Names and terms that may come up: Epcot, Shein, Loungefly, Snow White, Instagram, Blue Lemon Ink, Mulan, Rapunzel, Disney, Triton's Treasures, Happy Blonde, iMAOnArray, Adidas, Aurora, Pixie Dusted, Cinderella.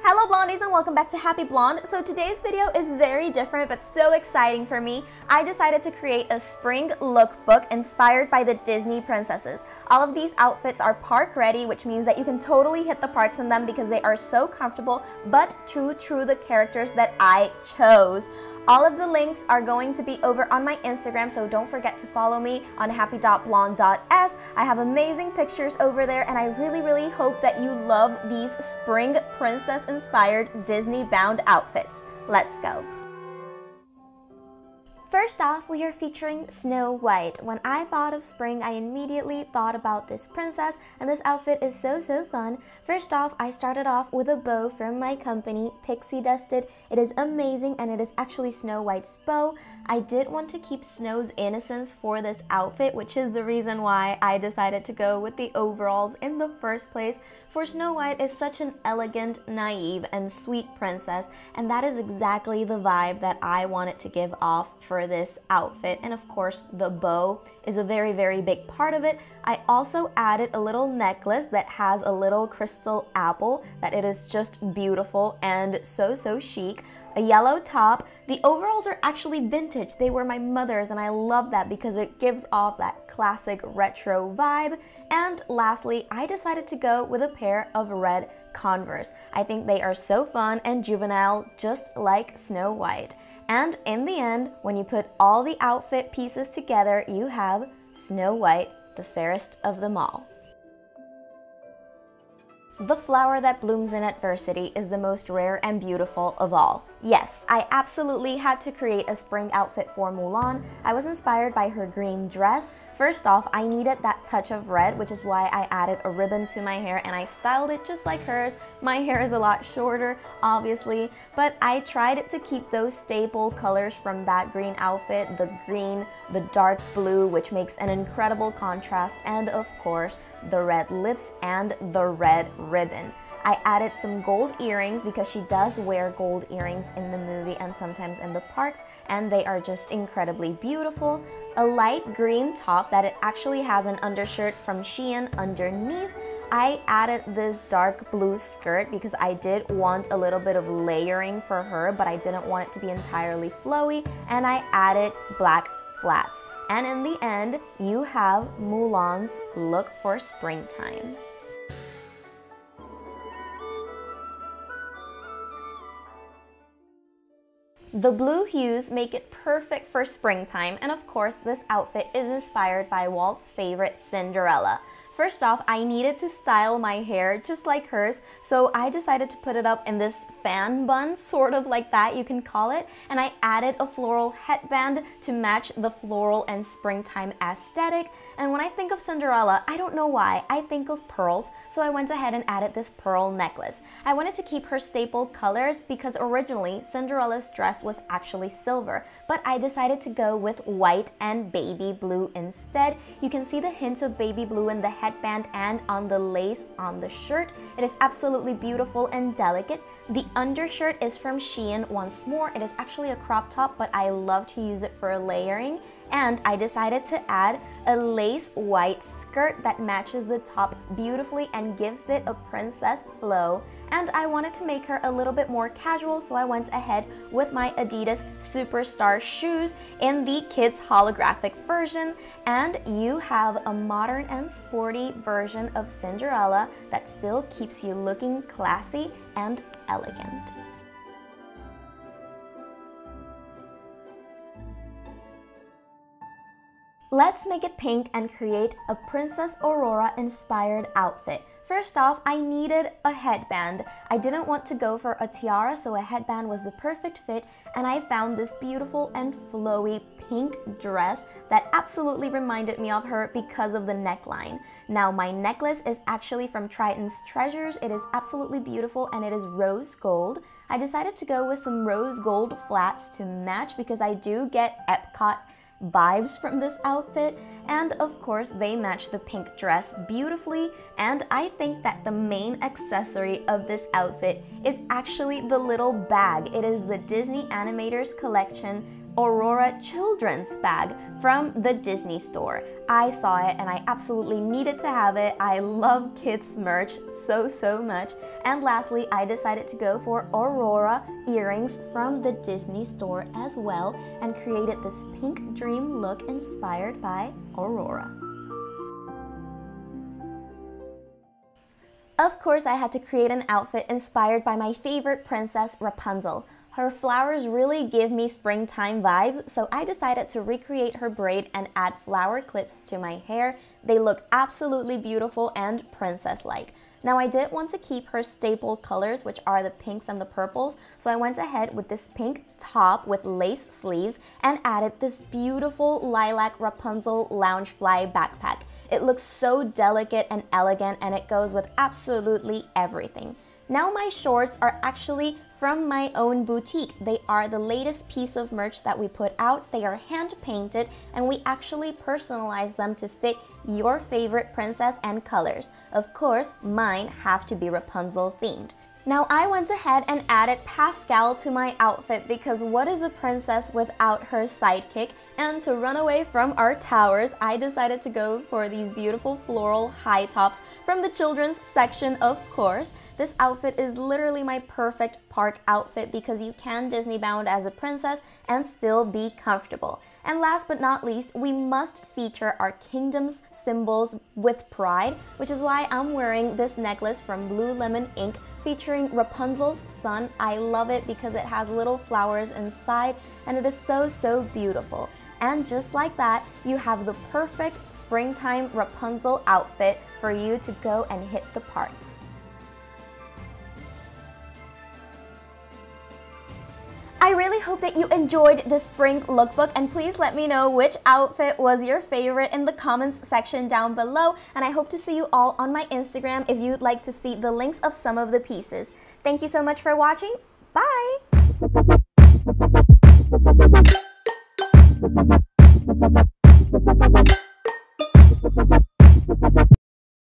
Hello Blondies and welcome back to Happy Blonde. So today's video is very different but so exciting for me. I decided to create a spring lookbook inspired by the Disney princesses. All of these outfits are park ready, which means that you can totally hit the parks in them because they are so comfortable but true to the characters that I chose. All of the links are going to be over on my Instagram, so don't forget to follow me on happy.blonde.s. I have amazing pictures over there and I really hope that you love these spring princess inspired Disney bound outfits. Let's go. First off, we are featuring Snow White. When I thought of spring, I immediately thought about this princess, and this outfit is so fun. First off, I started off with a bow from my company, Pixie Dusted. It is amazing, and it is actually Snow White's bow. I did want to keep Snow's innocence for this outfit, which is the reason why I decided to go with the overalls in the first place. For Snow White is such an elegant, naive, and sweet princess, and that is exactly the vibe that I wanted to give off for this outfit. And of course, the bow is a very big part of it. I also added a little necklace that has a little crystal apple that it is just beautiful and so chic. A yellow top. The overalls are actually vintage. They were my mother's and I love that because it gives off that classic retro vibe. And lastly, I decided to go with a pair of red Converse. I think they are so fun and juvenile, just like Snow White. And in the end, when you put all the outfit pieces together, you have Snow White, the fairest of them all. The flower that blooms in adversity is the most rare and beautiful of all. Yes, I absolutely had to create a spring outfit for Mulan. I was inspired by her green dress. First off, I needed that touch of red, which is why I added a ribbon to my hair and I styled it just like hers. My hair is a lot shorter, obviously, but I tried to keep those staple colors from that green outfit, the green, the dark blue, which makes an incredible contrast, and of course, the red lips and the red ribbon. I added some gold earrings because she does wear gold earrings in the movie and sometimes in the parks, and they are just incredibly beautiful. A light green top that it actually has an undershirt from Shein underneath. I added this dark blue skirt because I did want a little bit of layering for her, but I didn't want it to be entirely flowy, and I added black flats. And in the end, you have Mulan's look for springtime. The blue hues make it perfect for springtime, and of course, this outfit is inspired by Walt's favorite, Cinderella. First off, I needed to style my hair just like hers, so I decided to put it up in this fan bun, sort of like that, you can call it, and I added a floral headband to match the floral and springtime aesthetic. And when I think of Cinderella, I don't know why, I think of pearls, so I went ahead and added this pearl necklace. I wanted to keep her staple colors because originally Cinderella's dress was actually silver, but I decided to go with white and baby blue instead. You can see the hints of baby blue in the headband and on the lace on the shirt. It is absolutely beautiful and delicate. The undershirt is from Shein once more. It is actually a crop top, but I love to use it for layering. And I decided to add a lace white skirt that matches the top beautifully and gives it a princess flow. And I wanted to make her a little bit more casual, so I went ahead with my Adidas Superstar shoes in the kids holographic version. And you have a modern and sporty version of Cinderella that still keeps you looking classy and elegant. Let's make it pink and create a Princess Aurora inspired outfit. First off, I needed a headband. I didn't want to go for a tiara, so a headband was the perfect fit, and I found this beautiful and flowy pink dress that absolutely reminded me of her because of the neckline. Now, my necklace is actually from Triton's Treasures. It is absolutely beautiful and it is rose gold. I decided to go with some rose gold flats to match because I do get Epcot vibes from this outfit, and of course they match the pink dress beautifully. And I think that the main accessory of this outfit is actually the little bag. It is the Disney Animators Collection Aurora children's bag from the Disney store. I saw it and I absolutely needed to have it. I love kids merch so much. And lastly, I decided to go for Aurora earrings from the Disney store as well and created this pink dream look inspired by Aurora. Of course, I had to create an outfit inspired by my favorite princess, Rapunzel. Her flowers really give me springtime vibes, so I decided to recreate her braid and add flower clips to my hair. They look absolutely beautiful and princess-like. Now, I did want to keep her staple colors, which are the pinks and the purples, so I went ahead with this pink top with lace sleeves and added this beautiful lilac Rapunzel Loungefly backpack. It looks so delicate and elegant, and it goes with absolutely everything. Now my shorts are actually from my own boutique. They are the latest piece of merch that we put out. They are hand painted and we actually personalize them to fit your favorite princess and colors. Of course, mine have to be Rapunzel themed. Now I went ahead and added Pascal to my outfit because what is a princess without her sidekick? And to run away from our towers, I decided to go for these beautiful floral high tops from the children's section, of course. This outfit is literally my perfect park outfit because you can Disney bound as a princess and still be comfortable. And last but not least, we must feature our kingdom's symbols with pride, which is why I'm wearing this necklace from Blue Lemon Ink featuring Rapunzel's son. I love it because it has little flowers inside and it is so beautiful. And just like that, you have the perfect springtime Rapunzel outfit for you to go and hit the parks. I really hope that you enjoyed this spring lookbook and please let me know which outfit was your favorite in the comments section down below, and I hope to see you all on my Instagram if you'd like to see the links of some of the pieces. Thank you so much for watching. Bye!